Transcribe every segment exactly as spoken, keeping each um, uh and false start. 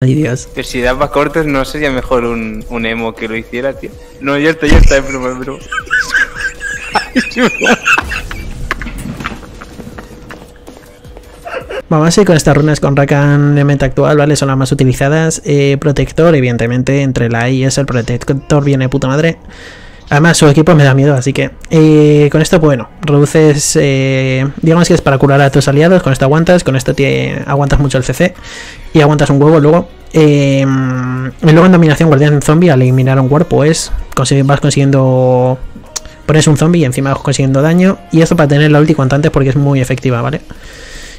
Ay, Dios. Que si daba cortes, ¿no sería mejor un, un emo que lo hiciera, tío? No, ya está, ya está, es broma, es broma. Vamos a ir con estas runas con Rakan en meta actual, ¿vale? Son las más utilizadas. Eh, protector, evidentemente, entre la A y eso, el protector viene de puta madre. Además, su equipo me da miedo, así que... Eh, con esto, bueno, reduces... Eh, digamos que es para curar a tus aliados, con esto aguantas, con esto te aguantas mucho el C C. Y aguantas un huevo luego. Eh, y luego en dominación guardián zombie, al eliminar un cuerpo, es... Vas consiguiendo... Pones un zombie y encima vas consiguiendo daño. Y esto para tener la ulti cuanto antes porque es muy efectiva, ¿vale?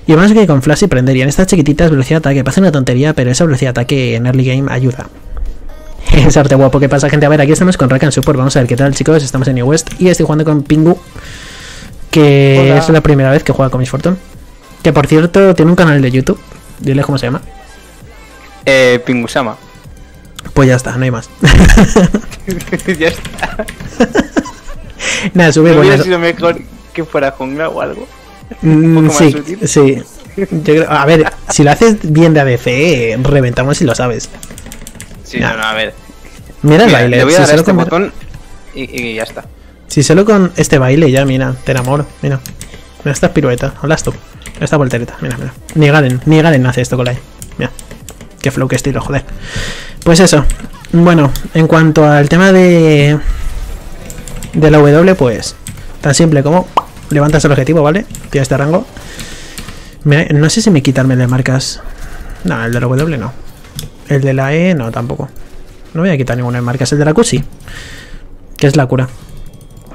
Y además que con flash y prenderían estas chiquititas velocidad de ataque. Parece una tontería, pero esa velocidad de ataque en early game ayuda. Es arte guapo. ¿Qué pasa, gente? A ver, aquí estamos con Rakan Support. Vamos a ver qué tal, chicos. Estamos en New West y estoy jugando con Pingu, que Hola. Es la primera vez que juega con Miss Fortune. Que, por cierto, tiene un canal de YouTube. Diles cómo se llama. Eh, Pingu Sama. Pues ya está, no hay más. Ya está. Nada, sube. No hubiera sido mejor que fuera jungla o algo. Mm, sí, sí. Yo creo, a ver, si lo haces bien de A D C, eh, reventamos si lo sabes. Sí, nah. no, no, a ver. Mira el baile. Le voy a si dar este botón y, y ya está. Si solo con este baile ya, mira, te enamoro. Mira, mira esta pirueta, hablas tú. Esta voltereta, mira, mira. Ni Garen, ni Garen hace esto con la E. Mira, qué flow, que estilo, joder. Pues eso. Bueno, en cuanto al tema de... de la W, pues... tan simple como... levantas el objetivo, ¿vale? Tienes este rango. Me, no sé si me quitarme el de marcas. No, el de la W no. El de la E no, tampoco. No voy a quitar ninguno de marcas. El de la Q sí. Que es la cura.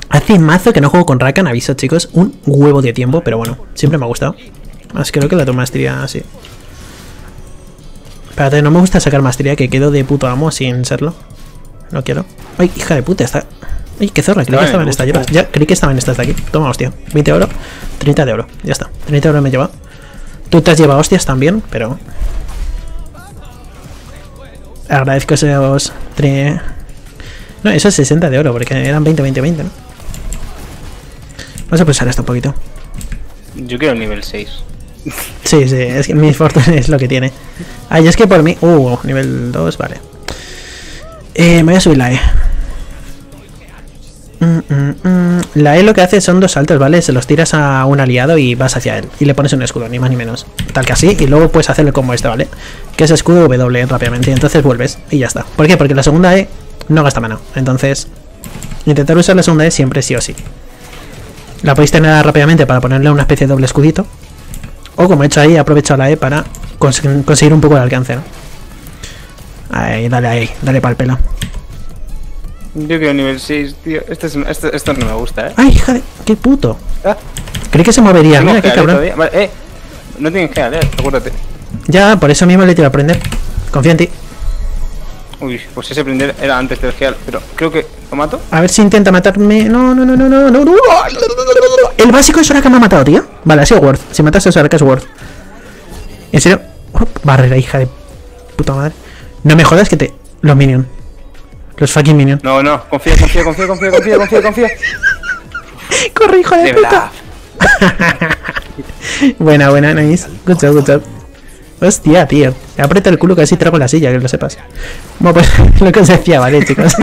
Hace mazo que no juego con Rakan, aviso, chicos. Un huevo de tiempo, pero bueno. Siempre me ha gustado. Más creo que la toma maestría así. Espérate, no me gusta sacar maestría, que quedo de puto amo sin serlo. No quiero. Ay, hija de puta, está... Ay, qué zorra, creí que estaba en esta, ya, creí que estaba en estas de aquí. Toma, hostia, veinte euros, treinta de oro. Ya está, treinta euros me he llevado. Tú te has llevado hostias también, pero... agradezco esos... Tre... No, eso es sesenta de oro, porque eran veinte, veinte, veinte, ¿no? Vamos a pensar esto un poquito. Yo quiero el nivel seis. Sí, sí, es que Miss Fortune es lo que tiene. Ay, es que por mí... Uh, nivel dos, vale. Eh, me voy a subir la E. La E lo que hace son dos saltos, ¿vale? Se los tiras a un aliado y vas hacia él. Y le pones un escudo, ni más ni menos. Tal que así, y luego puedes hacerle como este, ¿vale? Que es escudo W rápidamente, entonces vuelves y ya está. ¿Por qué? Porque la segunda E no gasta mana. Entonces, intentar usar la segunda E siempre sí o sí. La podéis tener rápidamente para ponerle una especie de doble escudito. O como he hecho ahí, aprovecho la E para cons conseguir un poco de alcance, ¿no? Ahí, dale ahí, dale pa'l pelo. Yo creo nivel seis, tío. Esto, es, esto, esto no me gusta, eh. Ay, hija de... ¡Qué puto! ¿Ah? Creí que se movería. Mira, qué cabrón. Vale, eh. No tienes que darle, acuérdate. Ya, por eso mismo le te iba a prender. Confía en ti. Uy, pues ese prender era antes del geal, pero creo que... ¿Lo mato? A ver si intenta matarme... No, no, no, no, no, no, no. El básico de Soraka me ha matado, tío. Vale, ha sido worth. Si mataste a Soraka es worth. En serio... Uf, barrera, hija de... Puta madre. No me jodas que te... Los minions. Los fucking minions. No, no, confía, confía, confía, confía, confía, confía, confía. Corre, hijo de puta. Buena, buena, nice. Good job, good job. Hostia, tío. Aprieta el culo que así trago la silla, que lo sepas. Bueno, pues lo que os decía, vale, chicos.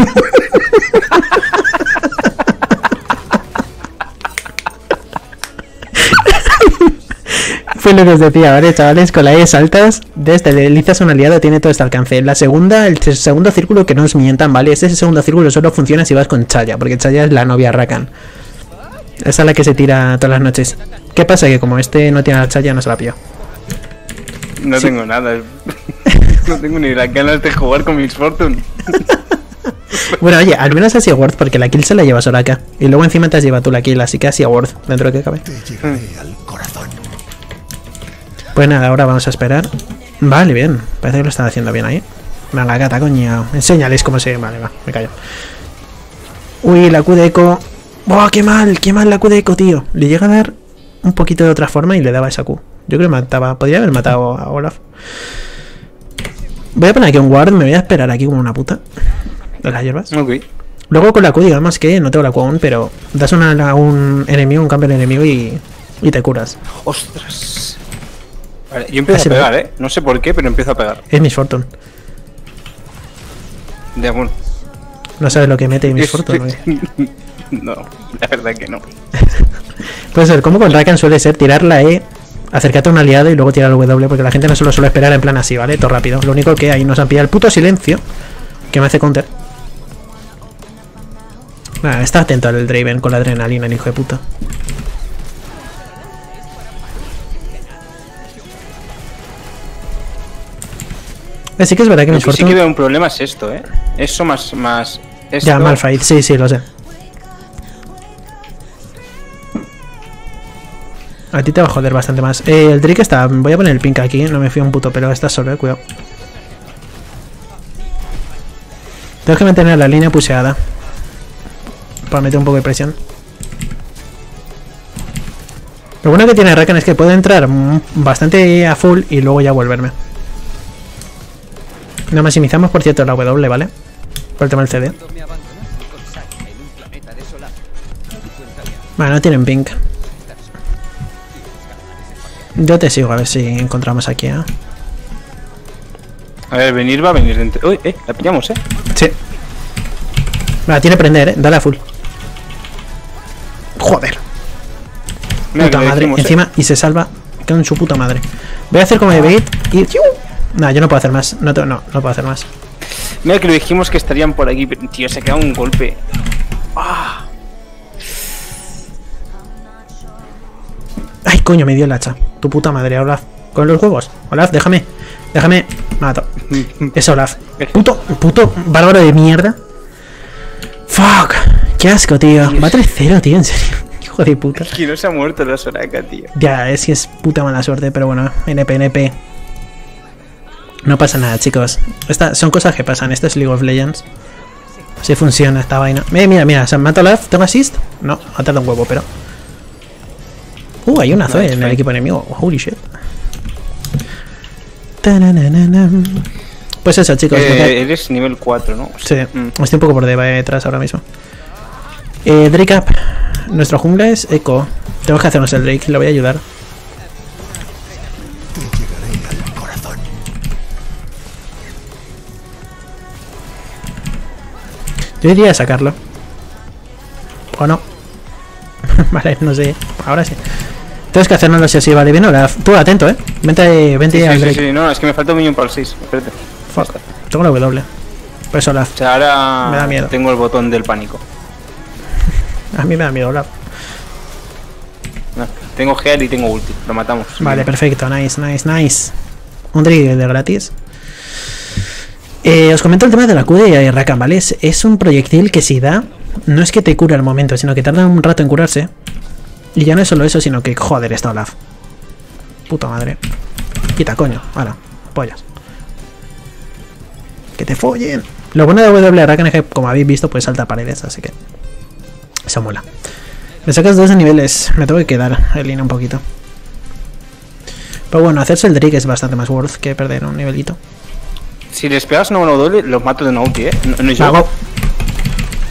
Fue lo que os decía, ¿vale, chavales? Con la E saltas, deslizas un aliado, tiene todo este alcance. La segunda, el segundo círculo, que no os mientan, ¿vale? Ese segundo círculo solo funciona si vas con Chaya, porque Chaya es la novia Rakan. Esa es la que se tira todas las noches. ¿Qué pasa? Que como este no tiene a la Chaya, no se la pilla. No sí. tengo nada. No tengo ni las ganas de jugar con Miss Fortune. Bueno, oye, al menos ha sido worth, porque la kill se la lleva Soraka. Y luego encima te has llevado tú la kill, así que ha sido worth, dentro de lo que cabe. Te llegaré al corazón. Pues nada, ahora vamos a esperar. Vale, bien. Parece que lo están haciendo bien ahí. Venga, gata, coño. Enseñales cómo se... Vale, va, me callo. Uy, la Q de Eco. ¡Oh, qué mal! ¡Qué mal la Q de Eco, tío! Le llega a dar un poquito de otra forma y le daba esa Q. Yo creo que mataba... Podría haber matado a Olaf. Voy a poner aquí un ward. Me voy a esperar aquí como una puta. De las hierbas. Ok. Luego con la Q, digamos que... No tengo la Q aún, pero... Das una, a un enemigo, un cambio de enemigo y... Y te curas. ¡Ostras! Vale, yo empiezo ah, a pegar, eh. No sé por qué, pero empiezo a pegar. Es Miss Fortune. Ya, bueno. No sabes lo que mete Miss Fortune, ¿no? No, la verdad que no. Puede ser, como con Rakan suele ser tirar la E, acercarte a un aliado y luego tirar el W, porque la gente no se lo suele esperar en plan así, ¿vale? Todo rápido. Lo único que ahí nos han pillado el puto silencio que me hace counter. Nada, está atento al Draven con la adrenalina, el hijo de puta. Así que es verdad que me esfuerzo. Sí que veo un problema es esto, ¿eh? Eso más... más esto. Ya, Malphite, sí, sí, lo sé. A ti te va a joder bastante más. Eh, el Drake está... Voy a poner el pink aquí, no me fío un puto, pero estás solo, eh, cuidado. Tengo que mantener la línea puseada. Para meter un poco de presión. Lo bueno que tiene Rakan es que puedo entrar bastante a full y luego ya volverme. No maximizamos, por cierto, la W, ¿vale? Por el tema del C D. Bueno, no tienen pink. Yo te sigo, a ver si encontramos aquí, ¿eh? A ver, venir va a venir dentro. Uy, eh, la pillamos, ¿eh? Sí. La tiene prender, ¿eh? Dale a full. Joder. Mira, puta madre. Decimos, encima, eh. Y se salva. Queda en su puta madre. Voy a hacer como de bait y... No, nah, yo no puedo hacer más. No, no, no puedo hacer más. Mira que lo dijimos que estarían por aquí, pero, tío, se queda un golpe. ¡Ah! Ay, coño, me dio el hacha. Tu puta madre, Olaf. Con los huevos. Olaf, déjame. Déjame. Mato. Es Olaf. Puto, puto bárbaro de mierda. Fuck. Qué asco, tío. Dios. Va tres cero, tío, en serio. Hijo de puta. Es que no se ha muerto la Soraka, tío. Ya, es que es puta mala suerte, pero bueno. N P, N P. No pasa nada, chicos. Esta, son cosas que pasan. Esto es League of Legends. Si funciona esta vaina. Mira, mira, mira. ¿Se han matado a Olaf? ¿Tengo assist? No, ha tardado un huevo, pero... Uh, hay una Zoe en el equipo enemigo. Holy shit. Pues eso, chicos. Eh, porque... Eres nivel cuatro, ¿no? Sí. Mm. Estoy un poco por detrás ahora mismo. Eh, Drake up. Nuestro jungla es Eco. Tengo que hacernos el Drake. Le voy a ayudar. Yo iría a sacarlo. O no. Vale, no sé. Ahora sí. Tenemos que hacernos si así, vale, bien. Ahora, tú atento, eh. Vente, vente sí, sí, al break. Sí, sí, no, es que me falta un minion para el seis. Espérate. Fuck. Tengo la W. Pues Olaf. O sea, ahora me da miedo. Tengo el botón del pánico. A mí me da miedo, Olaf. No, tengo heal y tengo ulti. Lo matamos. Vale, perfecto. Nice, nice, nice. Un trigger de gratis. Eh, os comento el tema de la Q de Rakan, ¿vale? Es, es un proyectil que si da, no es que te cura al momento, sino que tarda un rato en curarse. Y ya no es solo eso, sino que, joder, está Olaf. Puta madre. Quita, coño. Ahora, pollas. Que te follen. Lo bueno de W Rakan es que, como habéis visto, pues salta paredes, así que... Se mola. Me sacas dos de niveles. Me tengo que quedar el línea un poquito. Pero bueno, hacerse el Drake es bastante más worth que perder un nivelito. Si les pegas una W, los mato de una ulti, eh. No, no yo.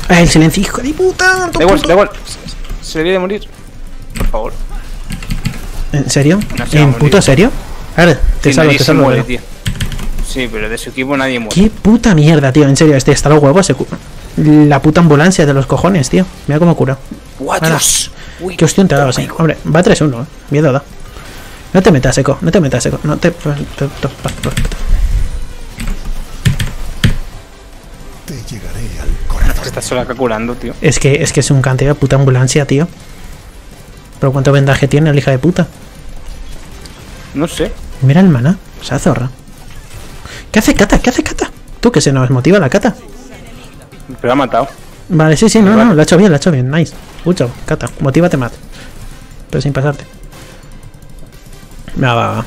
El silencio, hijo de puta. Da igual, da igual. Se debería de morir. Por favor. ¿En serio? No se ¿En puto serio? A ver, te sí, salvo, te salvo. Muere, tío. Sí, pero de su equipo nadie muere. Qué puta mierda, tío. En serio, este está los huevos. Se cu la puta ambulancia de los cojones, tío. Mira cómo cura. Guatos. Qué hostión te ha dado así. Hombre, va tres uno, eh. Miedo da. No te metas, Eco. No te metas, Eco. No te... Llegaré al corazón. Estás sola calculando, tío. Es que, es que es un canteo de puta ambulancia, tío. Pero cuánto vendaje tiene la hija de puta. No sé. Mira el maná. O sea, zorra. ¿Qué hace Cata? ¿Qué hace Cata? Tú que se nos motiva la Cata. Pero la ha matado. Vale, sí, sí, no, no, no, lo ha hecho bien, lo ha hecho bien. Nice. Mucho, Cata. Motívate más. Pero sin pasarte. Va, va, va.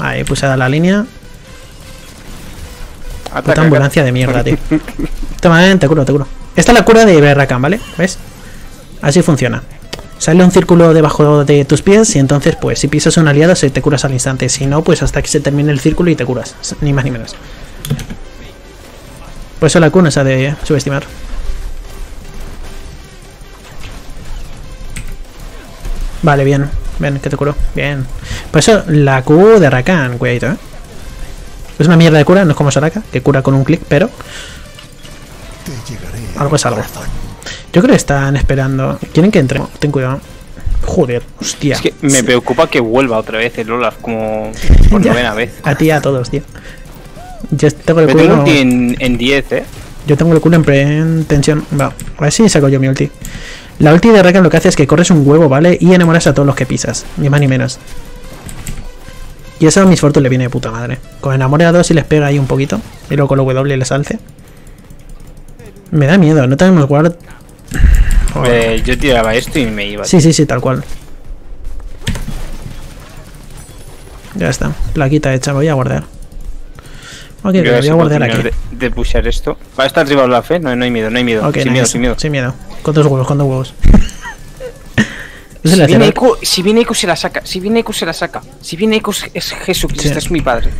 Ahí, puse a dar la línea. Puta ambulancia de mierda, tío. Toma, eh, te curo, te curo. Esta es la cura de Rakan, ¿vale? ¿Ves? Así funciona. Sale un círculo debajo de tus pies y entonces, pues, si pisas un aliado, se te curas al instante. Si no, pues hasta que se termine el círculo y te curas. Ni más ni menos. Por eso la cuna se ha de eh, subestimar. Vale, bien. Ven, que te curó. Bien. Por eso la Q de Rakan, cuidadito, ¿eh? Es una mierda de cura, no es como Soraka, que cura con un clic, pero... algo es algo. Yo creo que están esperando. ¿Quieren que entre? Ten cuidado. Joder, hostia. Es que me sí. preocupa que vuelva otra vez el Olaf como por novena vez. A ti a todos, tío. Yo tengo el culo... tengo ulti en diez, ¿eh? Yo tengo el culo en, pre en tensión. Va, a ver si saco yo mi ulti. La ulti de Rakan lo que hace es que corres un huevo, ¿vale? Y enamoras a todos los que pisas. Ni más ni menos. Y eso a Miss Fortune le viene de puta madre. Con enamore a dos y les pega ahí un poquito. Y luego con lo W les alce. Me da miedo, no tenemos guard... Oh. Eh, yo tiraba esto y me iba. Sí, sí, sí, tal cual. Ya está, plaquita hecha, voy a guardar. Ok, yo voy a guardar aquí. De, de pushar esto. Va a estar arriba la fe, no, no hay miedo, no hay miedo. Okay, sin nice. miedo, sin miedo. Sin miedo. ¿Cuántos huevos? ¿Cuántos huevos? Si viene Eco, si viene Eco se la saca, si viene Eco se la saca. Si viene Eco es Jesucristo, sí. Es mi padre.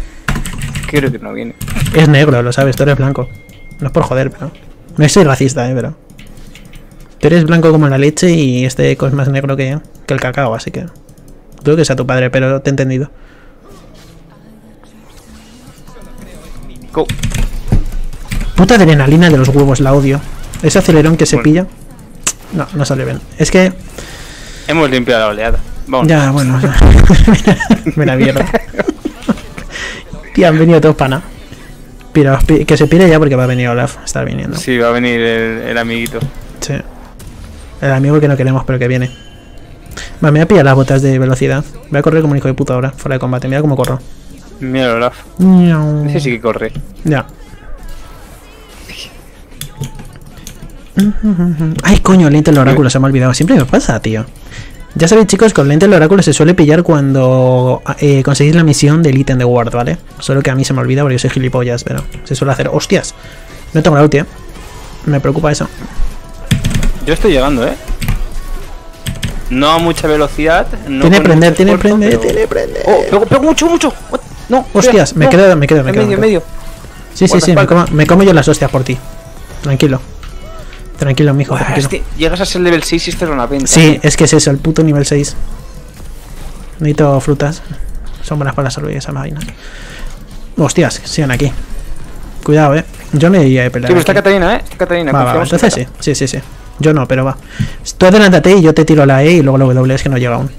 Creo que no viene. Es negro, lo sabes, tú eres blanco. No es por joder, pero... no soy racista, eh, pero... tú eres blanco como la leche y este Eco es más negro que, que el cacao, así que... creo que sea tu padre, pero te he entendido. Go. Puta adrenalina de los huevos, la odio. Ese acelerón que se bueno. pilla... no, no sale bien. Es que... hemos limpiado la oleada. Vamos. Ya, bueno. Ya. Mira, mierda. Tío, han venido todos pana. Pero que se pire ya porque va a venir Olaf. Está viniendo. Sí, va a venir el, el amiguito. Sí. El amigo que no queremos, pero que viene. Me voy a pillar las botas de velocidad. Voy a correr como un hijo de puta ahora, fuera de combate. Mira cómo corro. Mira, Olaf. No. Ese sí que corre. Ya. Ay, coño, el lente del oráculo, se me ha olvidado. Siempre me pasa, tío. Ya sabéis, chicos, con el lente del oráculo se suele pillar cuando eh, conseguís la misión del ítem de ward, ¿vale? Solo que a mí se me olvida porque yo soy gilipollas, pero se suele hacer. ¡Hostias! No tengo la ulti, eh. Me preocupa eso. Yo estoy llegando, eh. No a mucha velocidad. No tiene prender, tiene esfuerzo, prender, pero... tiene prender. Oh, pego, pego mucho, mucho. What? No, hostias, mira, me, no. Quedo, me quedo, me en quedo, medio, me quedo. En medio. Sí, sí, sí, me como, me como yo las hostias por ti. Tranquilo. Tranquilo, mijo. Uah, tranquilo. Este, llegas a ser level seis y esto era una venta. Sí, es que es eso, el puto nivel seis. Necesito frutas. Son buenas para la salud y esa máquina. Hostias, sigan aquí. Cuidado, eh. Yo me iría de pelear. Sí, pero está Catalina, eh. Está Catalina, va, va, entonces sí, sí, sí, sí. Yo no, pero va. Tú adelántate y yo te tiro la E y luego la W, es que no llega aún.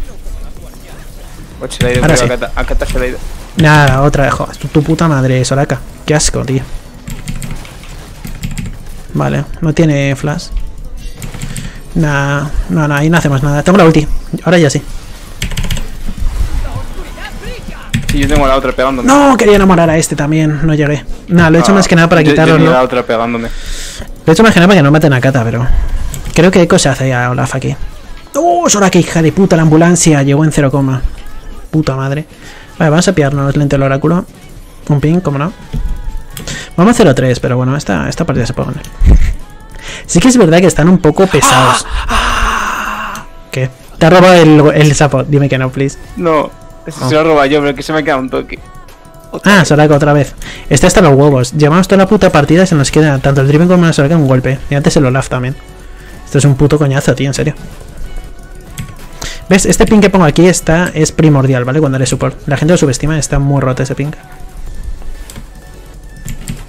Ocho, la ido, ahora sí. A Cata, a Cata se la ido. Nada, otra vez. Tu, tu puta madre, Soraka. Qué asco, tío. Vale, no tiene flash. Nah, no, no, ahí no hacemos nada. Tengo la ulti. Ahora ya sí. Sí, yo tengo la otra pegándome. No, quería enamorar a este también. No llegué. Nada, lo he hecho ah, más que nada para yo, quitarlo. Yo tenía ¿no? la otra pegándome. Lo he hecho más que nada para que no maten a Kata, pero... creo que Eco se hace a Olaf aquí. ¡Oh, Soraka, hija de puta! La ambulancia llegó en cero coma. Puta madre. Vale, vamos a pillarnos lente del oráculo. Un ping, como no. Vamos a cero tres, pero bueno, esta, esta partida se puede ganar. Sí que es verdad que están un poco pesados. ¿Qué? Te ha robado el, el sapo. Dime que no, please. No, eso oh. se lo roba yo, pero que se me queda un toque. Otra ah, vez. Soraka otra vez. Está hasta los huevos. Llevamos toda la puta partida y se nos queda tanto el Draven como la Soraka en un golpe. Y antes el Olaf también. Esto es un puto coñazo, tío, en serio. ¿Ves? Este ping que pongo aquí está es primordial, ¿vale? Cuando eres support. La gente lo subestima, está muy roto ese ping.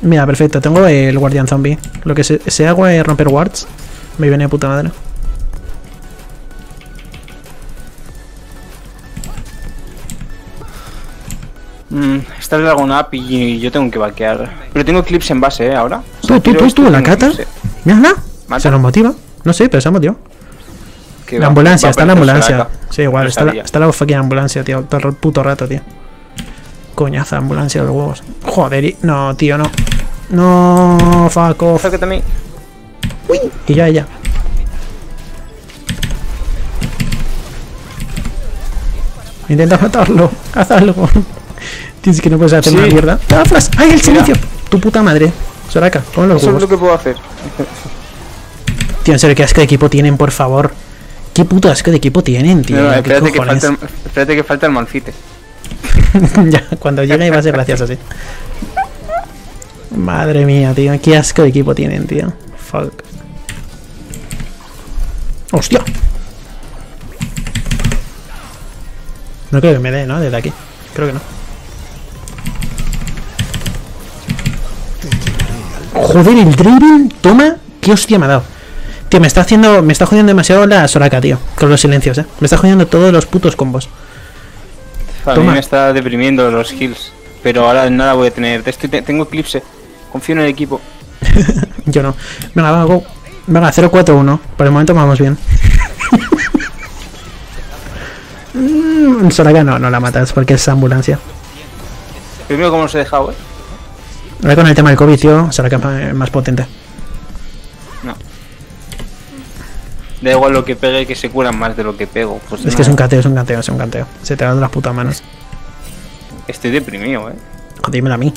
Mira, perfecto. Tengo el guardián zombie. Lo que se, se hago es romper wards. Me viene de puta madre. Mm, esta es alguna app y yo tengo que vaquear. Pero tengo clips en base, ¿eh? Ahora. O sea, tú, tú, tú, tú, la Kata. Mira, no. Se nos motiva. No sé, pero se nos motiva. La va, ambulancia, va, está la ambulancia. Sí, igual, está la, está la fucking ambulancia, tío. Todo el puto rato, tío. Coñaza, ambulancia de los huevos. Joder, y... no, tío, no. No, fuck off. Uy, y ya, y ya. Intenta matarlo. Haz algo. Tienes que no puedes hacer sí. una mierda. ¡Ah, flash! ¡Ay, el silencio! Tu puta madre. Soraka, pon los huevos. Eso es lo que puedo hacer. Tío, en serio, qué asco de equipo tienen, por favor. Qué puto asco de equipo tienen, tío. No, no, espérate, que falta el, espérate que falta el Malphite. Ya, cuando llegue va a ser gracioso, sí. Madre mía, tío. Qué asco de equipo tienen, tío. Fuck. ¡Hostia! No creo que me dé, ¿no? Desde aquí. Creo que no. Joder, el Draven. Toma. Qué hostia me ha dado. Tío, me está haciendo... Me está jodiendo demasiado la Soraka, tío. Con los silencios, eh. Me está jodiendo todos los putos combos. A mí me está deprimiendo los heals. Pero ahora no la voy a tener. Estoy, tengo eclipse. Confío en el equipo. Yo no. Venga, va, go. Venga, cero cuatro uno. Por el momento vamos bien. mm, Soraka no, no la matas porque es ambulancia. Primero, ¿cómo los he dejado, eh? Ahora con el tema del COVID, tío. Soraka es más potente. No. Da igual lo que pegue, que se curan más de lo que pego. Pues es nada. Que es un cateo, es un cateo, es un cateo. Se te van las putas manos. Estoy deprimido, eh. Jodímelo a mí.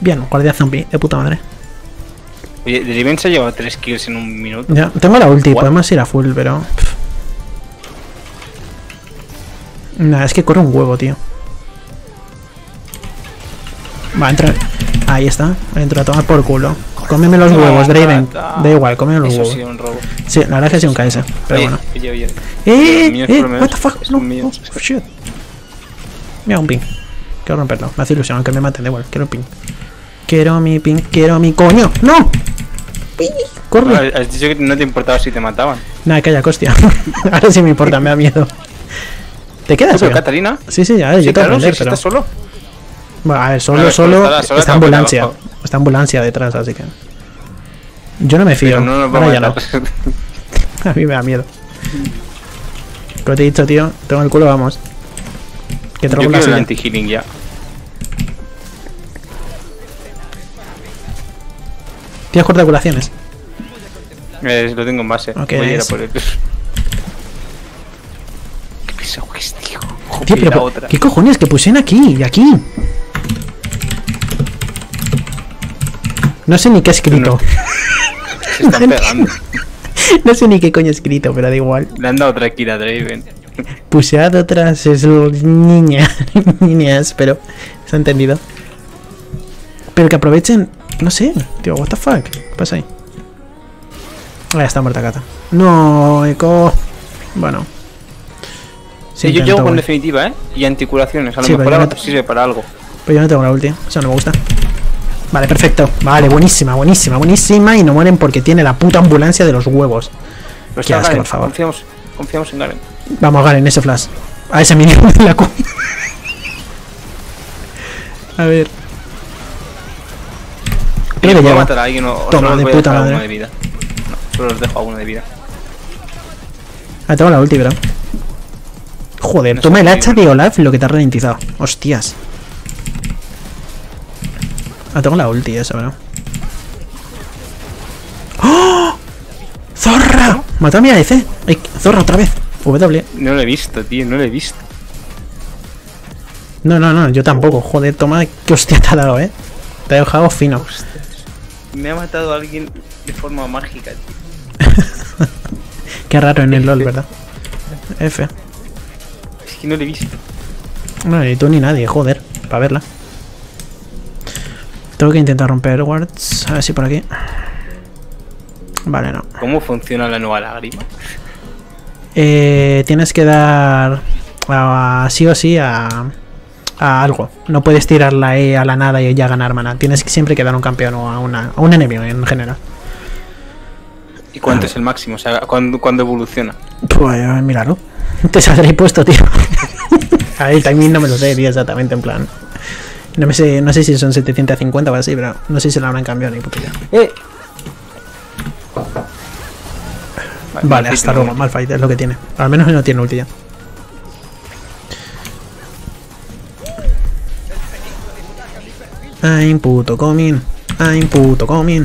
Bien, guardia zombie, de puta madre. Oye, Draven se ha llevado tres kills en un minuto. Ya, tengo la ulti, podemos ir a full, pero... Nah, es que corre un huevo, tío. Va, entra... Ahí está, entra a tomar por culo. Cómeme los huevos, Draven. Da igual, cómeme los huevos. Sí, la verdad es que sí, un K S, pero bueno. ¡Eh! ¡Eh! ¡What the fuck! No, no, shit. Mira, un ping. Quiero romperlo, me hace ilusión, aunque me maten, da igual. Quiero un ping. Quiero mi ping, quiero mi coño. ¡No! ¡Corre! Has dicho que no te importaba si te mataban. Nah, calla, hostia. Ahora sí me importa, me da miedo. ¿Te quedas, tío? ¿Catalina? Sí, sí, a ver, yo te voy a prender, pero... ¿Estás solo? Bueno, a ver, solo, no, solo, solo está ambulancia. Está ambulancia detrás, así que... Yo no me fío. No, no, ahora ya no. A mí me da miedo. Como te he dicho, tío, tengo el culo, vamos. Que te lo pongas el anti-healing ya. ¿Tienes corta curaciones? Eh, lo tengo en base. Ok, voy a ir a por él. ¿Qué pesado que es, tío? Tío, pero ¿qué cojones que pusieron aquí y aquí? No sé ni qué he escrito. Se están pegando. No sé ni qué coño he escrito, pero da igual. Le han dado otra kill a Draven. Puseado otras niñas, niñas, pero se ha entendido. Pero que aprovechen, no sé, tío, what the fuck, ¿qué pasa ahí? Ah, está muerta Cata. No, Eco. Bueno. Sí, yo llego con definitiva, ¿eh? Y anticuraciones, a lo mejor ahora sirve para algo. Pero yo no tengo la ulti, eso no me gusta. Vale, perfecto. Vale, buenísima, buenísima, buenísima. Y no mueren porque tiene la puta ambulancia de los huevos. Qué asco, por favor. Confiamos, confiamos en Karen. Vamos, Karen, ese flash. A ese mínimo de la cu. A ver. Creo que lleva. Matar a alguien, o toma, no de puta madre. De vida. No, solo os dejo a uno de vida. Ah, tengo la ulti, ¿verdad? Joder, no toma el hacha de Olaf, lo que te ha ralentizado. Hostias. Ah, tengo la ulti esa, ¿verdad? ¡Oh! ¡Zorra! Mató a mi A D C. Ay, zorra otra vez. W. No lo he visto, tío, no lo he visto. No, no, no, yo tampoco. Joder, toma, qué hostia te ha dado, eh. Te ha dejado fino. Hostias. Me ha matado a alguien de forma mágica, tío. Qué raro en el LoL, ¿verdad? F. Es que no lo he visto. No, ni tú ni nadie, joder, para verla. Tengo que intentar romper wards. A ver si por aquí. Vale, no. ¿Cómo funciona la nueva lágrima? Eh, tienes que dar a, a, sí o sí a, a algo. No puedes tirarla E a la nada y ya ganar mana. Tienes que siempre que dar un campeón o a, una, a un enemigo en general. ¿Y cuánto ah. es el máximo? O sea, ¿cuándo, cuándo evoluciona? Pues míralo. Te saldré puesto, tío. A ver, el timing no me lo sé, tío, exactamente, en plan. No, me sé, no sé si son setecientos cincuenta o así, pero no sé si la habrán cambiado ni puta idea. ¡Eh! Vale, vale, hasta luego, no. Malphite es lo que tiene. Al menos no tiene ulti ya. I'm puto coming. I'm puto coming.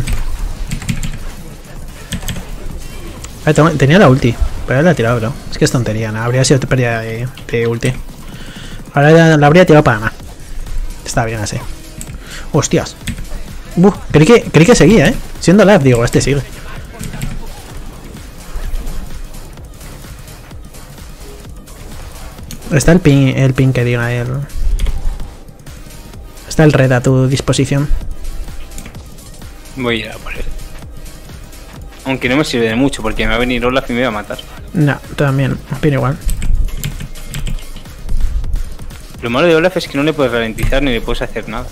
Ay, tenía la ulti, pero la he tirado, bro. Es que es tontería, ¿no? Habría sido pérdida de, de ulti. Ahora la, la habría tirado para nada. Está bien así. Hostias. Uf, creí que, creí que seguía, ¿eh? Siendo live, digo, este sigue. Está el pin, el pin que diga él. Está el red a tu disposición. Voy a ir a por él. Aunque no me sirve de mucho porque me va a venir Olaf y me va a matar. No, también, pero igual. Lo malo de Olaf es que no le puedes ralentizar ni le puedes hacer nada.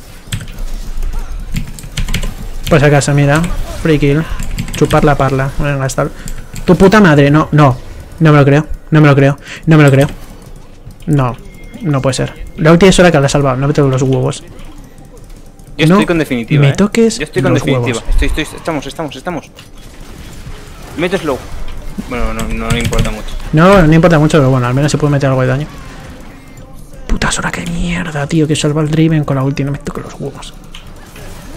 Pues a casa, mira. Free kill. Chupar la parla. Bueno, gastar. Tu puta madre, no, no. No me lo creo. No me lo creo. No me lo creo. No, no puede ser. La última es hora que la ha salvado. No me toques los huevos. Yo estoy no con definitiva. Me toques. ¿Eh? Yo estoy con los definitiva. Estoy, estoy, estamos, estamos, estamos. Meto slow. Bueno, no, no le importa mucho. No, no importa mucho, pero bueno, al menos se puede meter algo de daño. Puta Soraka de mierda, tío, que salva el Draven con la ulti, no me toques los huevos.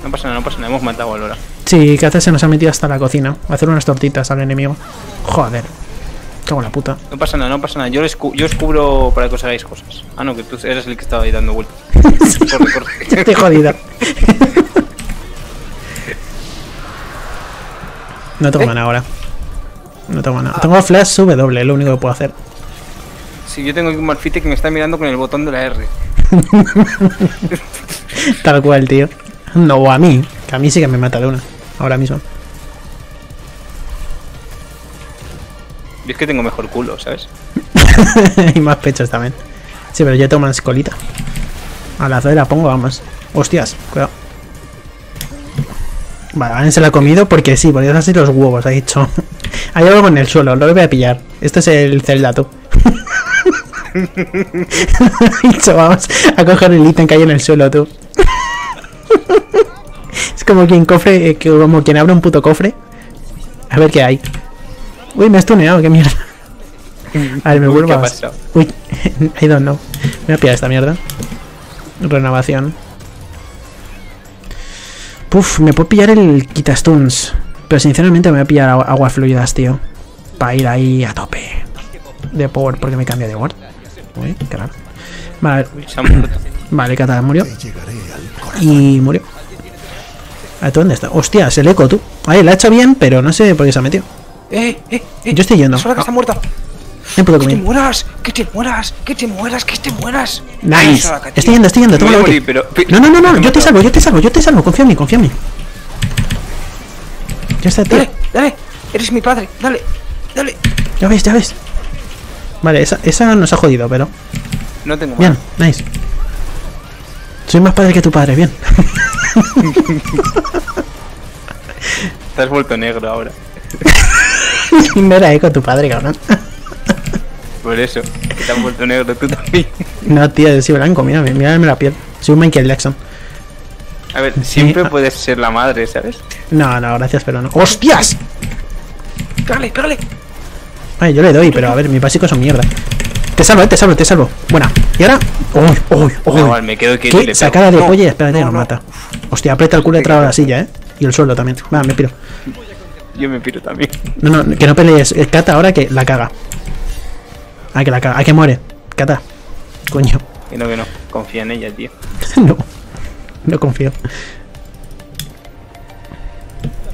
No pasa nada, no pasa nada, hemos matado a Lola. Sí, que hace se nos ha metido hasta la cocina. A hacer unas tortitas al enemigo. Joder. Cago en la puta. No pasa nada, no pasa nada. Yo, les cu yo os cubro para que os hagáis cosas. Ah, no, que tú eres el que estaba ahí dando vueltas. Corre, corre. Estoy jodida. No tengo ¿Eh? nada ahora. No tengo nada. Ah. Tengo flash W, lo único que puedo hacer. Sí, yo tengo un Malphite que me está mirando con el botón de la R. Tal cual, tío. No, a mí. Que a mí sí que me mata de una. Ahora mismo. Yo es que tengo mejor culo, ¿sabes? Y más pechos también. Sí, pero yo tengo más colita. A la Z la pongo, vamos. Hostias, cuidado. Vale, Valen se la ha comido porque sí, porque es así los huevos, ha dicho. Hay algo en el suelo, lo voy a pillar. Esto es el Zelda, tú. Ha dicho, vamos a coger el ítem que hay en el suelo, tú. Es como quien cofre, eh, como quien abre un puto cofre. A ver qué hay. Uy, me has tuneado, qué mierda. A ver, me vuelvo a... Uy, I don't know. Me voy a pillar esta mierda. Renovación. Puf, me puedo pillar el quitastuns. Pero sinceramente me voy a pillar agu aguas fluidas, tío. Para ir ahí a tope. De power, porque me cambia de ward. Uy, qué raro. Vale. Vale, Catalina murió. Y murió. ¿A tú dónde está? Hostias, el eco, tú. Ahí, la ha hecho bien, pero no sé por qué se ha metido. Eh, eh, eh. Yo estoy yendo. Soraka que está muerta. ¿Qué puedo comer? Que te mueras, que te mueras, que te mueras, que te mueras. Nice. Soraka, estoy yendo, estoy yendo. Toma la ulti. Pero, pero, no, no, no, no. Yo te salvo, yo te salvo, yo te salvo. Confía en mí, confía en mí. Ya está, tío. Dale, dale. Eres mi padre. Dale, dale. Ya ves, ya ves. Vale, esa, esa nos ha jodido, pero. No tengo más. Bien, nice. Soy más padre que tu padre, bien. Te has vuelto negro ahora. No era Eco tu padre, cabrón. Por eso, que te has vuelto negro tú también. No, tío, yo soy blanco, mírame, mírame la piel. Soy un Michael Jackson. A ver, siempre sí, puedes ser la madre, ¿sabes? No, no, gracias, pero no. ¡Hostias! ¡Pégale, pégale! Ay, yo le doy, pero a ver, mis básicos son mierda. Te salvo, eh, te salvo, te salvo. Buena. Y ahora. ¡Uy, uy, uy! No, me quedo quieto. ¿Qué? Sacada de no, polla, espérate, no, no, nos mata. Hostia, aprieta el culo detrás de la silla, eh. Y el suelo también. Va, me piro. Yo me piro también. No, no, que no pelees. Cata ahora que la caga. Ah, que la caga. Ah, que muere. Cata. Coño. Que no, que no. Confía en ella, tío. No. No confío.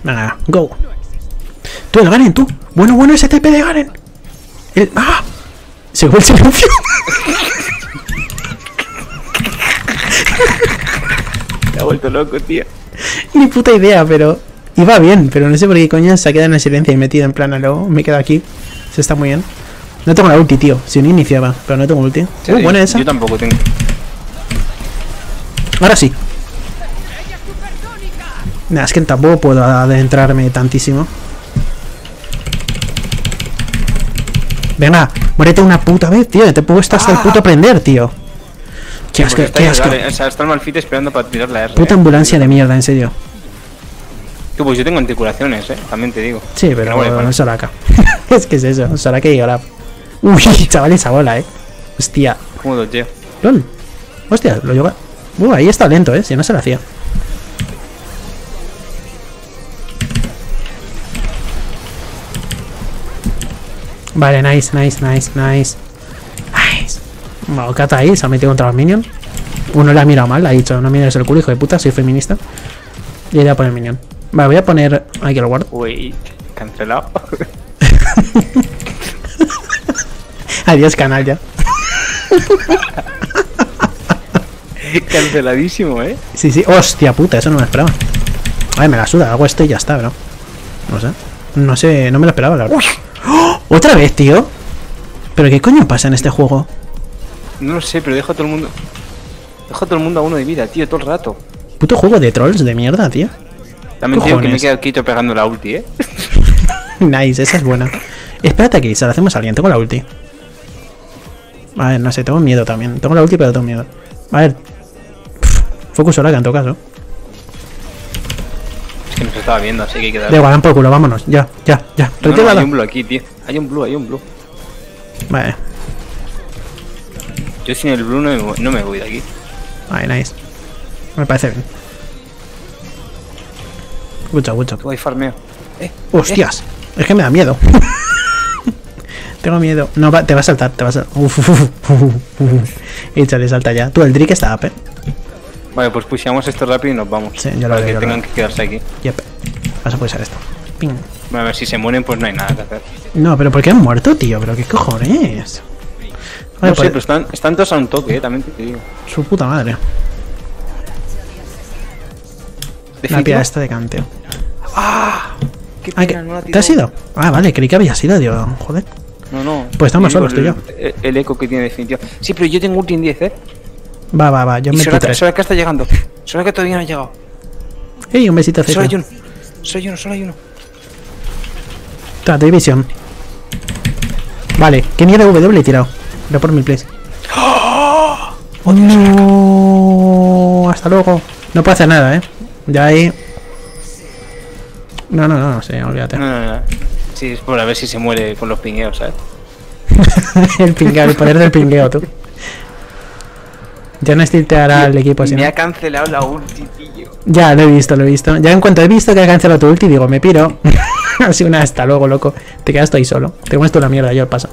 Venga, go. Tú, el Garen, tú. Bueno, bueno, ese T P de Garen. El... ¡Ah! Se fue el silencio. Te ha vuelto loco, tío. Ni puta idea, pero... Iba bien, pero no sé por qué coño se ha quedado en el silencio y metido en plan a lo... Me quedo aquí. Se está muy bien. No tengo la ulti, tío. Si no iniciaba, pero no tengo ulti. Sí, uh, buena esa. Yo tampoco tengo. Ahora sí. Nah, es que tampoco puedo adentrarme tantísimo. Venga, muérete una puta vez, tío. Te puedo estar hasta el puto prender, tío. Qué asco, qué asco. O sea, está el Malphite esperando para tirar la R. Puta ambulancia de mierda, en serio. Tú, pues yo tengo anticuraciones, eh. También te digo. Sí, pero no es Soraka. Es que es eso, Soraka y Olaf. Uy, chaval, esa bola, eh. Hostia. ¿Cómo lo tío? LOL. Hostia, lo lleva. Uh, ahí está lento, eh. Si no se la hacía. Vale, nice, nice, nice, nice. Nice. Bueno, Kata ahí se ha metido contra los minions. Uno le ha mirado mal, le ha dicho, no mires el culo, hijo de puta, soy feminista. Y iré a poner minion. Vale, voy a poner... Ahí que lo guardo. Uy, cancelado. Adiós, canalla. Canceladísimo, eh. Sí, sí, hostia puta, eso no me esperaba. A ver, me la suda, hago esto y ya está, bro. No sé. No sé, no me lo esperaba, la verdad. ¡Oh! ¡Otra vez, tío! ¿Pero qué coño pasa en este juego? No lo sé, pero dejo a todo el mundo... Dejo a todo el mundo a uno de vida, tío, todo el rato. Puto juego de trolls de mierda, tío. También digo que me he quedado quieto pegando la ulti, ¿eh? Nice, esa es buena. Espérate aquí, se la hacemos a alguien, tengo la ulti. A ver, no sé, tengo miedo también. Tengo la ulti, pero tengo miedo. A ver. Pff, focus Soraka en todo caso. Es que nos estaba viendo, así que hay que darle. De igual, por culo, vámonos. Ya, ya, ya. No, no, hay un blue aquí, tío. Hay un blue, hay un blue. Vale. Yo sin el blue no me voy, no me voy de aquí. Vale, nice. Me parece bien. Mucho, mucho. Voy farmeo. Eh, Hostias. Eh. Es que me da miedo. Tengo miedo. No, va, te va a saltar, te va a saltar. Uf, uf, uf, uf, uf. Échale, salta ya. Tú, el Drake está up, eh. Vale, pues pusheamos esto rápido y nos vamos. Sí, ya lo veo. Para que tengan que quedarse aquí. Yep. Vas a pulsar esto. Ping. Bueno, a ver, si se mueren, pues no hay nada que hacer. No, pero ¿por qué han muerto, tío? ¿Pero qué cojones? Vale, no sé, pero están, están todos a un toque, eh. También te digo. Su puta madre. La pía esta de canteo. ¡Ah! ¿Qué pena, ah, no la tiró? ¿Te has ido? Ah, vale, creí que había sido, tío. Joder. No, no. Pues estamos solos, tú y yo. El, el eco que tiene definitivo. Sí, pero yo tengo ulti en diez, eh. Va, va, va. Yo me meto tres. Soraka está llegando. Soraka todavía no ha llegado. Ey, un besito. Solo hay uno. Solo hay uno, solo hay uno. Trate visión. Vale, ¿qué mierda W he tirado? Ve por mi place. ¡Oh! ¡Oh, no! Hasta luego. No puedo hacer nada, eh. Ya ahí. No, no, no, no, sí, olvídate. No, no, no. Sí, es por a ver si se muere con los pingueos, ¿sabes? El pingueo, el poder del pingueo, tú. Ya no estilteará al equipo así. Me sino. Ha cancelado la ulti, tío. Ya, lo he visto, lo he visto. Ya en cuanto he visto que ha cancelado tu ulti, digo, me piro. Así una hasta luego, loco. Te quedas tú ahí solo. Te muestro la mierda, yo el paso.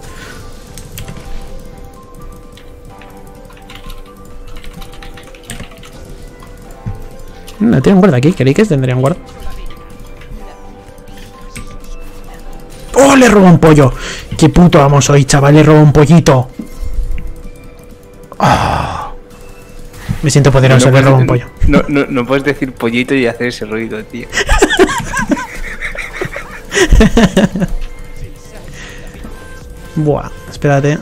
No tienen guarda aquí, creí que tendrían guarda. ¡Oh, le robo un pollo! ¡Qué puto amo soy, chaval! ¡Le robo un pollito! Oh. Me siento poderoso, no, no le robo un pollo. No, no, no puedes decir pollito y hacer ese ruido, tío. Buah, espérate.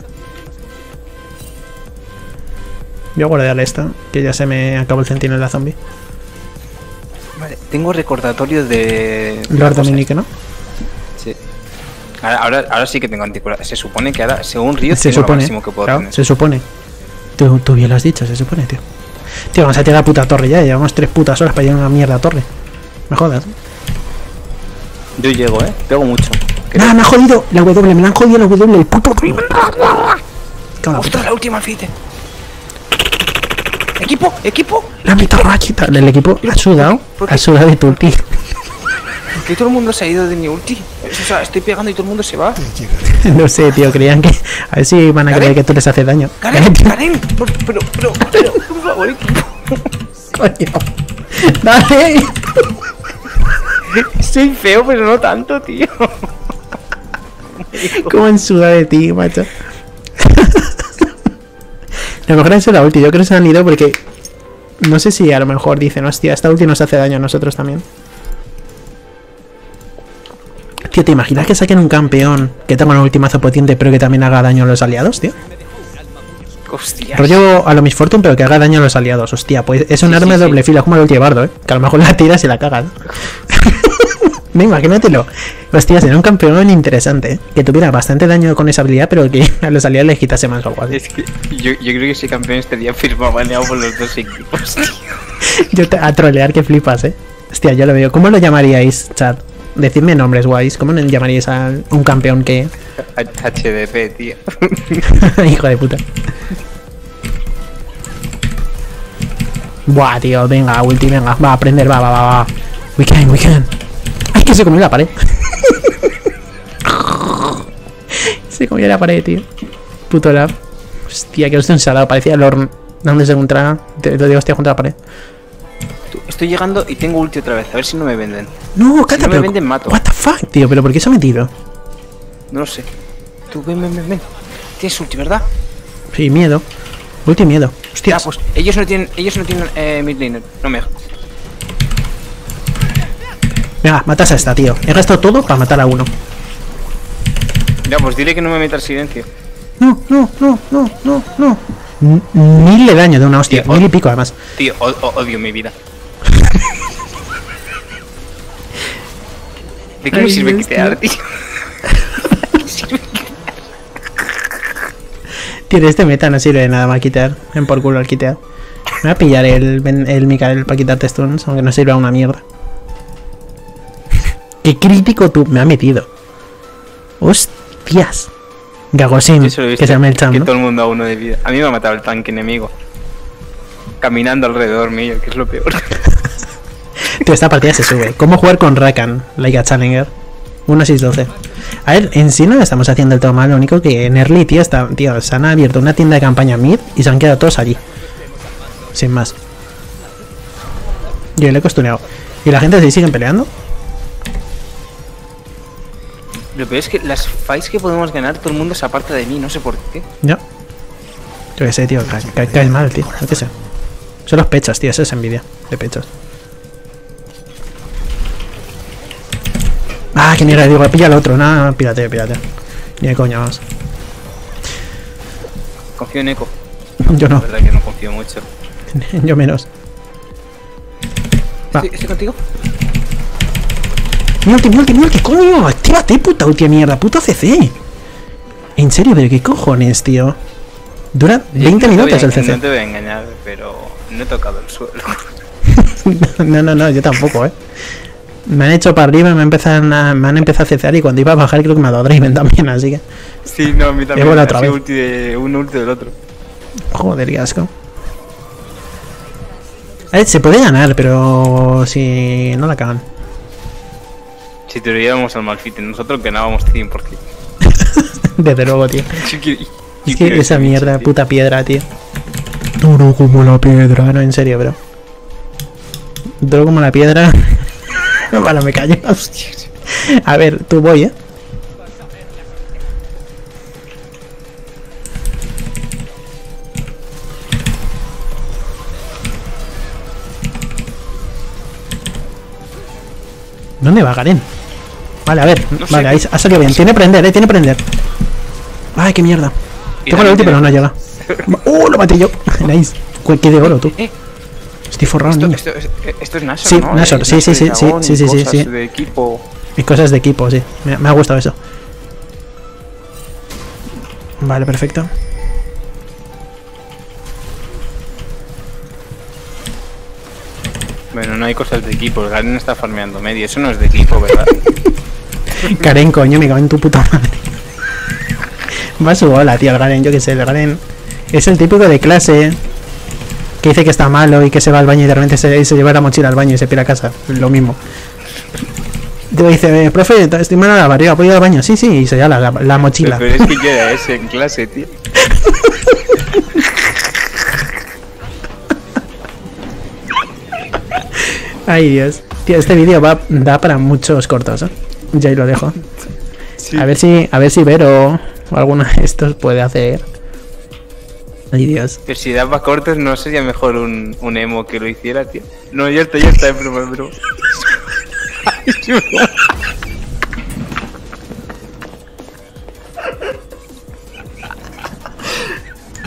Voy a guardarle esta, que ya se me acabó el centinela zombie. Vale, tengo recordatorios de... Lord Dominique, ¿no? Sí. Ahora, ahora, ahora sí que tengo anticuerpos. Se supone que ahora, según Río, se supone, lo máximo que puedo claro, tener. Se supone. Tú, tú bien lo has dicho, se supone, tío. Tío, vamos a tirar la puta torre ya. Llevamos tres putas horas para llegar a una mierda torre. Me jodas. Yo llego, eh. Pego mucho. Creo. ¡Nah, me ha jodido! La W, me la han jodido la W. El puto... ¡Ostras, la última alfite! ¡Equipo! ¡Equipo! La mitad rachita. El equipo ha sudado. Ha sudado de tu tío. Que todo el mundo se ha ido de mi ulti. O sea, estoy pegando y todo el mundo se va. No sé, tío, creían que... A ver si van a creer que tú les haces daño. ¡Karen! ¡Karen! Pero, pero, pero, pero, por favor, equipo. Coño. ¡Dale! Soy feo, pero no tanto, tío. Como en suda de ti, macho. A lo mejor es la ulti. Yo creo que se han ido porque... No sé si a lo mejor dicen, hostia, esta ulti nos hace daño a nosotros también. Tío, ¿te imaginas que saquen un campeón que tenga un ultimazo potente pero que también haga daño a los aliados, tío? Hostia. Rollo a lo Miss Fortune pero que haga daño a los aliados. Hostia, pues es un sí, arma de sí, doble sí. filo, como el ulti de Bardo, ¿eh? Que a lo mejor la tiras y la cagas. No, imagínatelo. Hostia, sería un campeón interesante, ¿eh? Que tuviera bastante daño con esa habilidad pero que a los aliados les quitase más o algo así. Es que yo, yo creo que ese campeón estaría firmado baneado por los dos equipos, tío. Yo te, a trolear que flipas, ¿eh? Hostia, yo lo veo. ¿Cómo lo llamaríais, chat? Decidme nombres guays, ¿cómo llamaríais a un campeón que...? H D P, tío. Hijo de puta. Buah, tío, venga, ulti, venga. Va a aprender, va, va, va, va. We can, we can. ¡Ay, que se comió la pared! Se comió la pared, tío. Puto lab. Hostia, que estoy ensalado, parecía Lorne. ¿Dónde se encontraba? Te lo digo, hostia, junto a la pared. Estoy llegando y tengo ulti otra vez, a ver si no me venden. No, cata, si no me pero venden, mato. What the fuck, tío, pero ¿por qué se ha metido? No lo sé. Tú ven, ven, ven, ven. Tienes ulti, ¿verdad? Sí, miedo. Ulti miedo. Hostia, pues ellos no tienen, ellos no tienen eh, midlaner. No me dejan. Venga, matas a esta, tío. He gastado todo para matar a uno. Ya, pues dile que no me meta el silencio. No, no, no, no, no, no. Mil de daño de una hostia, tío, mil y pico además. Tío, odio mi vida. ¿De qué me sirve quitear, tío? Tío, de este meta no sirve de nada más quitear. Ven por culo al quitear. Me voy a pillar el, el Mikael para quitarte stuns, aunque no sirva una mierda. Qué crítico tú me ha metido. Hostias. Gagosim, que se me echan, ¿no? Todo el mundo a uno de vida. A mí me ha matado el tanque enemigo. Caminando alrededor mío, que es lo peor. Tío, esta partida se sube. ¿Cómo jugar con Rakan? Like a Challenger. uno seis doce. A ver, en sí no estamos haciendo el todo mal. Lo único que en early, tío, está, tío, se han abierto una tienda de campaña mid y se han quedado todos allí. Sin más. Yo le he costuneado. ¿Y la gente se siguen peleando? Lo peor es que las fights que podemos ganar, todo el mundo se aparta de mí, no sé por qué. Ya. Yo qué sé, tío, ca ca caes mal, tío, yo qué sé. Son los pechos, tío, eso es envidia, de pechos. Ah, que mierda, digo, pilla al otro, nada, pírate, pírate. Ni de coña más. Confío en Eco. Yo no. La verdad que no confío mucho. Yo menos. Va. ¿Estoy contigo? Mi ulti, mi ulti, mi ulti, coño, actívate, puta ulti mierda, puto C C. En serio, pero qué cojones, tío. Dura veinte minutos el C C. No te voy a engañar, pero no he tocado el suelo. No, no, no, yo tampoco, eh. Me han hecho para arriba, me, empiezan a, me han empezado a cecer y cuando iba a bajar creo que me ha dado Draven también, así que... Sí, no, a mí también, otra vez. Ulti de un ulti del otro. Joder, qué asco. A ver, se puede ganar, pero si no la cagan. Si te olvidábamos al Malphite, nosotros ganábamos cien por cien. Desde luego, tío. Es que esa mierda, puta piedra, tío. Duro como la piedra, no, en serio, bro. Duro como la piedra. Bueno, me callo. A ver, tú voy, eh. ¿Dónde va, Karen? Vale, a ver, no vale, ahí ha salido bien. Tiene prender, eh, tiene prender. Ay, qué mierda. Tengo la ulti, pero no llega. ¡Uh! Lo maté yo. Nice. Qué de oro, tú. Eh, eh. Estoy forrado, esto, esto, esto, esto es Nashor, sí, ¿no? Nashor, sí, Nashor, sí, sí, sí, sí, sí, sí, sí. De equipo. Y cosas de equipo, sí. Me, me ha gustado eso. Vale, perfecto. Bueno, no hay cosas de equipo, Karen está farmeando medio, eso no es de equipo, ¿verdad? Karen, coño, me cago en tu puta madre. Va a su bola, tío, el Karen, yo que sé, el Karen es el típico de clase que dice que está malo y que se va al baño y de repente se, se lleva la mochila al baño y se pira a casa, lo mismo. Te dice, eh, profe, estoy mal a la barriga, ¿puedo ir al baño? Sí, sí, y se lleva la, la mochila. Pero es que queda ese en clase, tío. Ay, Dios. Tío, este vídeo va da para muchos cortos, ¿eh? Ya ahí lo dejo. Sí. A ver si a ver si Vero o alguna de estos puede hacer. Ay, Dios. Pero si da para cortos, ¿no sería mejor un, un emo que lo hiciera, tío? No, ya está, ya está, en broma, en broma.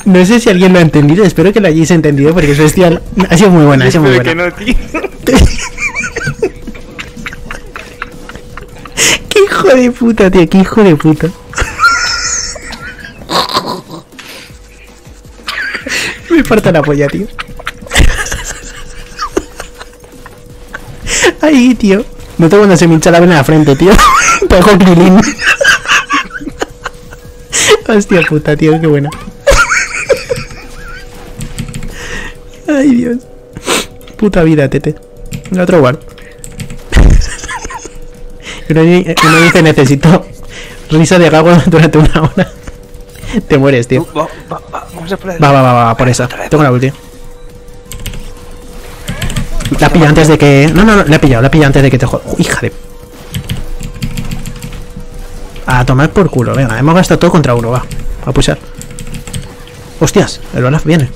No sé si alguien lo ha entendido, espero que lo hayáis entendido porque es bestial. Ha sido muy buena, ha sido muy buena. Que no, tío. Qué hijo de puta, tío, qué hijo de puta. Me falta la polla, tío. Ay, tío. No tengo cuando se me hincha la vena en la frente, tío. Pago Krilin. Hostia puta, tío, qué buena. Ay, Dios. Puta vida, tete. El otro guard. Uno dice necesito risa de gago durante una hora. Te mueres, tío. Va, va, va, vamos a va, va, va, va, por esa. Tengo la ulti. La pilla antes de que... No, no, no, la he pillado, la he pillado antes de que te jodas. Oh, hija de... A tomar por culo, venga. Hemos gastado todo contra uno, va. A pulsar. Hostias, el Olaf viene.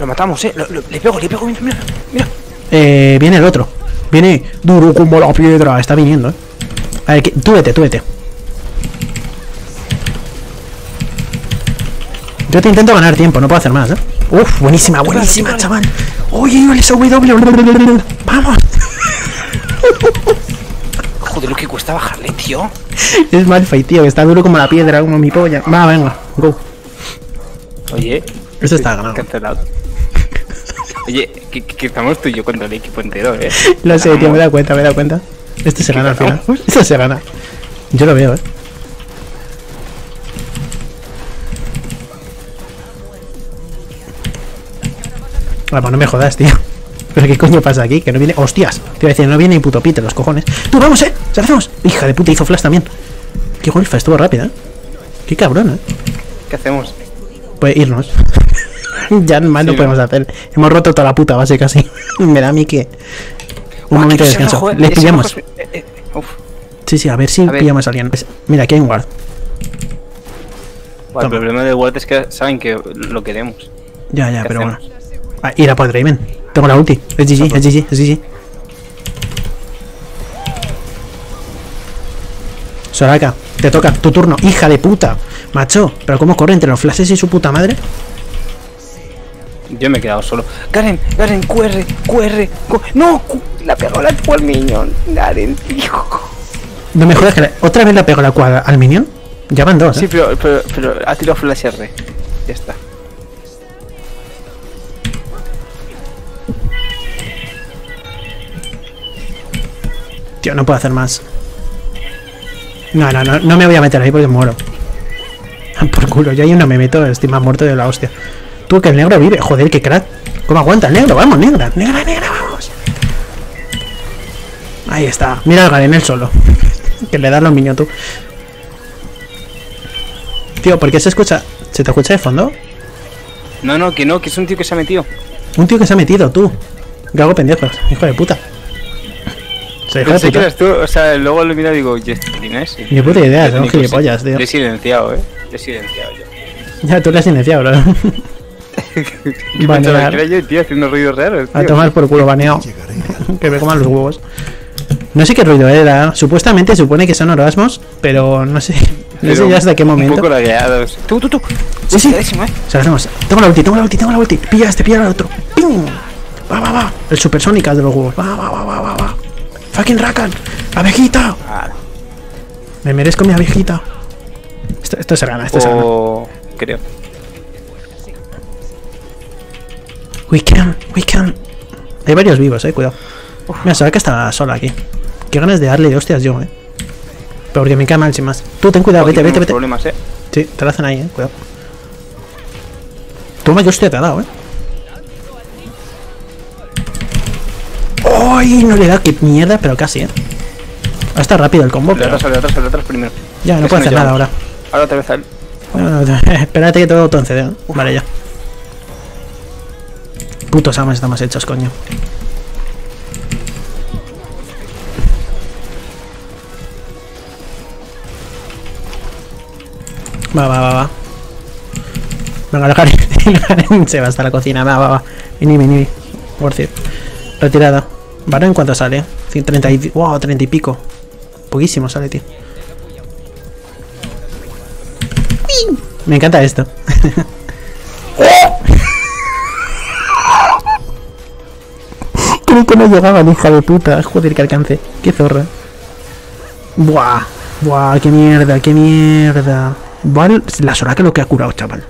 Lo matamos, eh. Lo, lo, le pego, le pego, mira, mira. mira. Eh, viene el otro. Viene duro como la piedra. Está viniendo, eh. A ver, tú vete, tú vete. Yo te intento ganar tiempo, no puedo hacer más, eh. Uf, buenísima, buenísima, chaval. Oye, yo les W. Vamos. Joder, lo que cuesta bajarle, tío. Es Malphite, tío, que está duro como la piedra, como mi polla. Va, venga, go. Oye, esto está ganado. Cancelado. Oye, que, que estamos tú y yo contra el equipo entero, eh. Lo sé, tío, me da cuenta, me da cuenta. Este se gana al final. Este se gana. Yo lo veo, eh. Ah, pues no me jodas, tío. ¿Pero qué coño pasa aquí? Que no viene... ¡Hostias! Te iba a decir, no viene ni puto pite, los cojones. ¡Tú, vamos, eh! ¡Se hacemos! ¡Hija de puta! Hizo flash también. ¡Qué golfa! Estuvo rápida, ¿eh? ¡Qué cabrón, eh! ¿Qué hacemos? Pues irnos. Ya más sí, no podemos hacer. Hemos roto toda la puta base casi. Me da a mí que... Un momento de descanso. Joder, les pillamos. Joder, eh, eh, sí, sí, a ver si a pillamos a alguien. Mira, aquí hay un guard. Wow, el problema del guard es que saben que lo queremos. Ya, ya, pero hacemos? Bueno. Ah, ir a por Draven. Tengo la ulti. Es G G, es G G, es G G. Soraka, te toca tu turno. Hija de puta. Macho, pero cómo corre entre los flashes y su puta madre. Yo me he quedado solo. Karen, Karen, Q R, Q R. Q... No, Q... la pegó la Q al minion. Karen, hijo. No me jodas que la... otra vez la pegó la Q al minion. Ya van dos. ¿Eh? Sí, pero, pero, pero ha tirado flash R. Ya está. Tío, no puedo hacer más. No, no, no, no me voy a meter ahí porque muero. Por culo, yo ahí no me meto, estoy más muerto de la hostia. Tú, que el negro vive. Joder, qué crack. ¿Cómo aguanta el negro? Vamos, negra, negra, negra, vamos. Ahí está. Mira al Garen, él solo. Que le dan los niños, tú. Tío, ¿por qué se escucha? ¿Se te escucha de fondo? No, no, que no, que es un tío que se ha metido. Un tío que se ha metido, tú. Gago pendejos, hijo de puta. Pensé que eras tú, o sea, luego lo mira y digo, ¿y este quién es? Ni puta idea, son gilipollas, tío. Lo he silenciado, eh. Lo he silenciado yo. Ya, tú lo has silenciado, bro. ¿Qué pensaba que era yo, tío, haciendo ruidos raros, tío? A tomar por culo, baneado. Que me coman los huevos. No sé qué ruido era. Supuestamente supone que son orgasmos, pero no sé. No sé ya hasta qué momento. Un poco lagueados. Tú, tú, tú. Sí, sí. Se lo hacemos. Tengo la ulti, tengo la ulti, tengo la ulti. Pilla este, pilla al otro. ¡Pum! Va, va, va. El supersónica de los huevos. Va, va, va, va, va. ¡Fucking Rakan! ¡Abejita! Claro. Me merezco mi abejita. Esto, esto se gana, esto oh, se gana. Creo. We can, we can. Hay varios vivos, eh, cuidado. Uf. Mira, se ve que está sola aquí. Qué ganas de darle de hostias yo, eh. Pero porque me cae mal sin más. Tú ten cuidado, vete, vete, vete. Problemas, eh. Sí, te la hacen ahí, eh, cuidado. Toma, yo hostia te ha dado, eh. ¡Ay! No le da que mierda, pero casi, eh. Ah, está rápido el combo. Le atrás, pero... le atrás, le atrás primero. Ya, no puedo hacer nada ahora. Ahora otra vez a él. No, no, espérate que todo en C D. Vale, ya. Putos amas estamos hechos, coño. Va, va, va, va. Venga, el Karen se va hasta la cocina. Va, va, va. Inhibi, inhibi. Worth it. Retirada. Varón, ¿en cuánto sale? treinta y... Wow, treinta y pico. Poquísimo sale, tío. Me encanta esto. Creo que no llegaba, hija de puta. Joder, que alcance. Qué zorra. Buah. Buah, qué mierda, qué mierda. Buah, la Soraka lo que ha curado, chaval.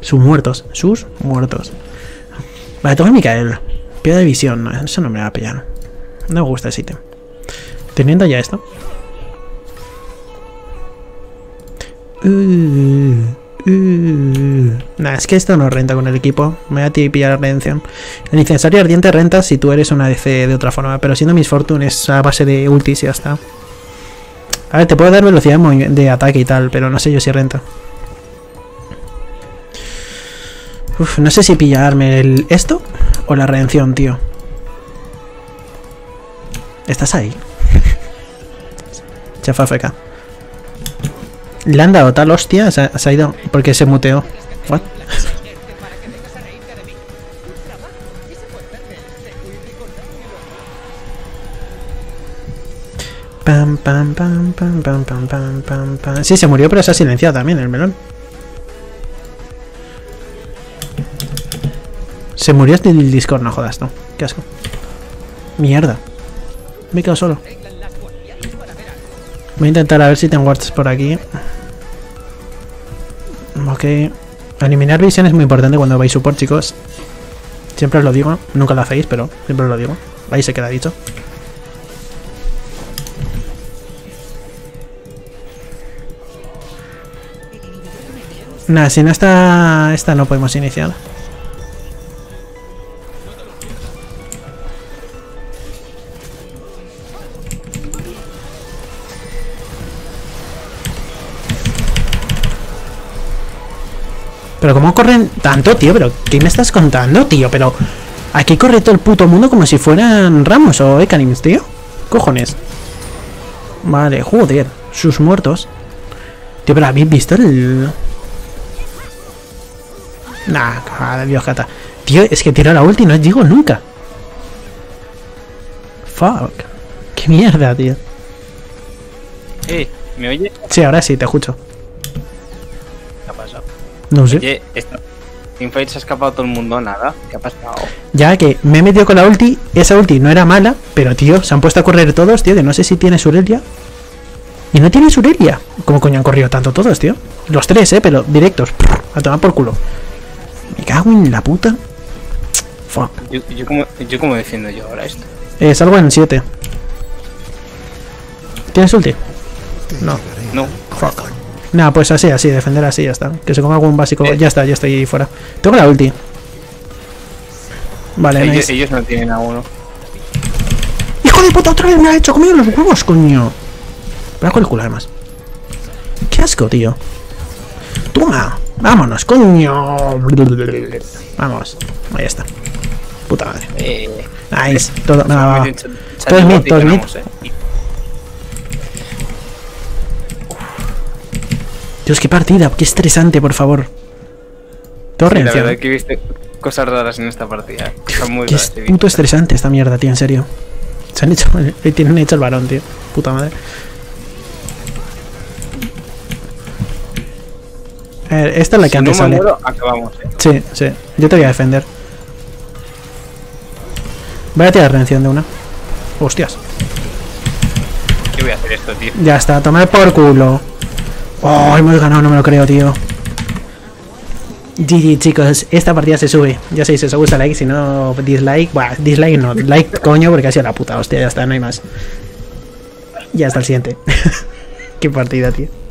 Sus muertos. Sus muertos. Vale, toma Mikael. Piedra de visión, no, eso no me la va a pillar. No me gusta ese ítem. Teniendo ya esto. Uh, uh. Nah, es que esto no renta con el equipo. Me voy a pillar la redención. El incensario ardiente renta si tú eres una D C de otra forma. Pero siendo Miss Fortune es a base de ultis y ya está. A ver, te puedo dar velocidad de ataque y tal, pero no sé yo si renta. Uf, no sé si pillarme el esto o la redención, tío. ¿Estás ahí? Chafa feca. Le han dado tal hostia, se ha, se ha ido porque se muteó. What? Pam, pam, pam, pam, pam, pam, pam, pam, pam. Sí, se murió, pero se ha silenciado también el melón. Se murió hasta el Discord, no jodas, no. Qué asco. Mierda. Me he quedado solo. Voy a intentar a ver si tengo wards por aquí. Ok. Eliminar visión es muy importante cuando vais support, chicos. Siempre os lo digo. Nunca lo hacéis, pero siempre os lo digo. Ahí se queda dicho. Nada, si no está... Esta no podemos iniciar. Pero ¿cómo corren tanto, tío? ¿Pero qué me estás contando, tío? Pero aquí corre todo el puto mundo como si fueran Ramos o Ekanims, tío. Cojones. Vale, joder. Sus muertos. Tío, pero ¿habéis visto el...? Nah, joder, Dios, gata. Tío, es que tiro la ulti y no llego nunca. Fuck. Qué mierda, tío. Eh, ¿me oye? Sí, ahora sí, te escucho. ¿Qué ha pasado? No sé. Oye, esta teamfight se ha escapado todo el mundo, nada. ¿Qué ha pasado? Ya que me he metido con la ulti. Esa ulti no era mala, pero tío, se han puesto a correr todos, tío. Que no sé si tiene Surelia. Y no tiene Surelia. ¿Cómo coño han corrido tanto todos, tío? Los tres, eh, pero directos. A tomar por culo. Me cago en la puta. Fuck. Yo, yo, como, yo como defiendo yo ahora esto. Eh, salgo en siete. ¿Tienes ulti? No. No. Fuck. Nada, pues así, así, defender así, ya está. Que se coma algún básico, eh. ya está, ya estoy ahí fuera. Tengo la ulti. Vale, ellos, nice. Ellos no tienen a uno. ¡Hijo de puta! ¡Otra vez me ha hecho comido los huevos, coño! Me ha con el culo, además. ¡Qué asco, tío! ¡Toma! ¡Vámonos, coño! Vamos, ahí está. Puta madre. Eh. Nice, todo. Nada, todo es mid, todo es mid. Dios, qué partida, qué estresante, por favor. Torre, sí, la verdad es que viste cosas raras en esta partida. Son muy qué raras, es puto estresante esta mierda, tío, en serio. Se han hecho, tienen hecho el varón, tío. Puta madre. A ver, esta es la que si antes no me muero, sale. Acabamos, eh. Sí, sí. Yo te voy a defender. Voy a tirar redención de una. Hostias. ¿Qué voy a hacer esto, tío? Ya está, tomad por culo. Oh, hemos ganado, no me lo creo, tío. G G, chicos, esta partida se sube. Ya sé, si os gusta like, si no, dislike. Buah, dislike no, like, coño, porque ha sido la puta hostia, ya está, no hay más. Ya hasta el siguiente. Qué partida, tío.